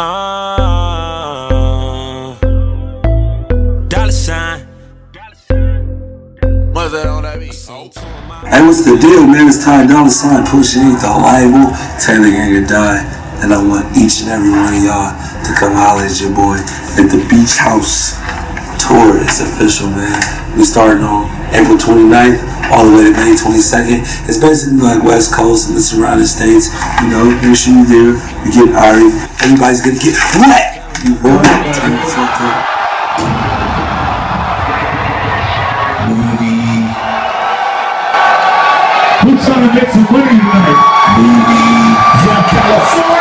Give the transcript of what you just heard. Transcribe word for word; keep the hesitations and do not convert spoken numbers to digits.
Uh, dollar sign. What's that on that beat? Hey, what's the deal, man? It's Ty Dolla $ign pushing the label. Taylor Gang to die. And I want each and every one of y'all to come holler at your boy at the Beach House Tour. It's official, man. We starting on April twenty-ninth. All the way to May twenty-second. It's basically like West Coast and the surrounding states. You know, make sure you're there. You get Ari. Everybody's gonna get wet. You want to turn the fuck up. Movie. We're trying to get some money tonight. Movie. Yeah, California.